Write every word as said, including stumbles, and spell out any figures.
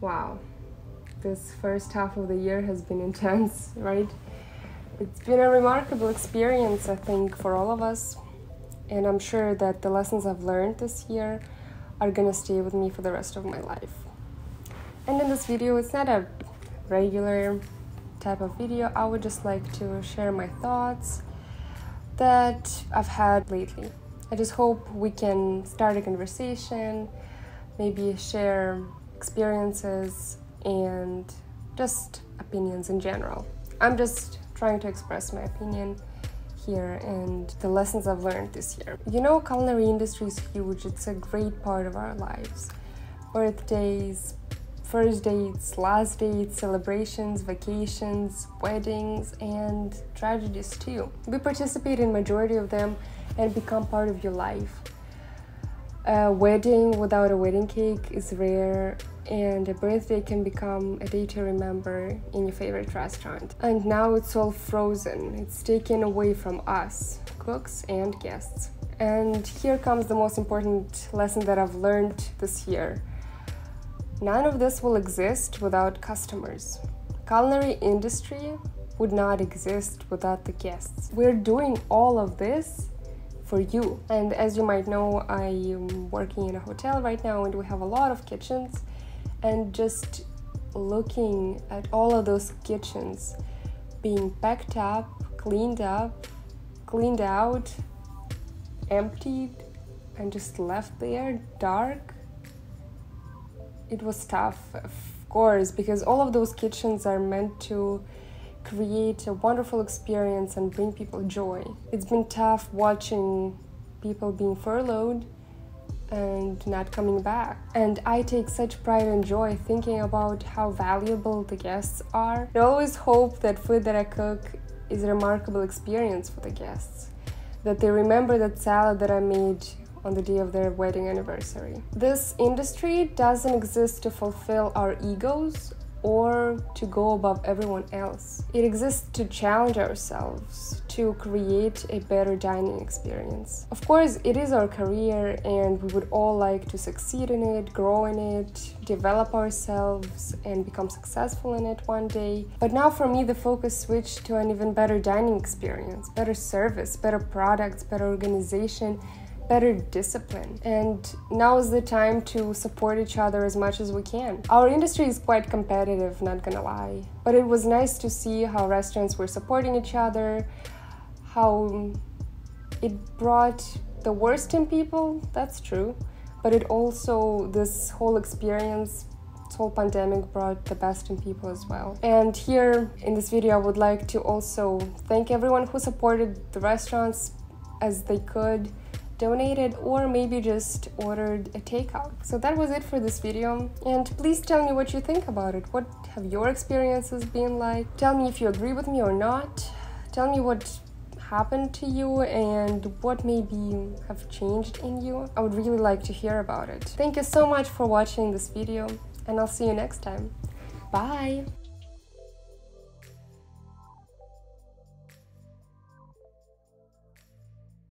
Wow, this first half of the year has been intense, right? It's been a remarkable experience, I think, for all of us. And I'm sure that the lessons I've learned this year are gonna stay with me for the rest of my life. And in this video, it's not a regular type of video. I would just like to share my thoughts that I've had lately. I just hope we can start a conversation, maybe share experiences and just opinions in general. I'm just trying to express my opinion here and the lessons I've learned this year. You know, culinary industry is huge. It's a great part of our lives. Birthdays, first dates, last dates, celebrations, vacations, weddings, and tragedies too. We participate in majority of them and become part of your life. A wedding without a wedding cake is rare, and a birthday can become a day to remember in your favorite restaurant. And now it's all frozen. It's taken away from us, cooks and guests. And here comes the most important lesson that I've learned this year. None of this will exist without customers. Culinary industry would not exist without the guests. We're doing all of this for you. And as you might know, I am working in a hotel right now, and we have a lot of kitchens, and just looking at all of those kitchens being packed up, cleaned up, cleaned out, emptied, and just left there dark, it was tough, of course, because all of those kitchens are meant to create a wonderful experience and bring people joy. It's been tough watching people being furloughed and not coming back. And I take such pride and joy thinking about how valuable the guests are. I always hope that food that I cook is a remarkable experience for the guests, that they remember that salad that I made on the day of their wedding anniversary. This industry doesn't exist to fulfill our egos or to go above everyone else. It exists to challenge ourselves, to create a better dining experience. Of course, it is our career, and we would all like to succeed in it, grow in it, develop ourselves, and become successful in it one day. But now for me, the focus switched to an even better dining experience, better service, better products, better organization, better discipline. And now is the time to support each other as much as we can. Our industry is quite competitive, not gonna lie, but it was nice to see how restaurants were supporting each other, how it brought the worst in people, that's true, but it also, this whole experience, this whole pandemic brought the best in people as well. And here in this video, I would like to also thank everyone who supported the restaurants as they could, donated, or maybe just ordered a takeout. So that was it for this video, and please tell me what you think about it. What have your experiences been like? Tell me if you agree with me or not. Tell me what happened to you and what maybe have changed in you. I would really like to hear about it. Thank you so much for watching this video, and I'll see you next time. Bye!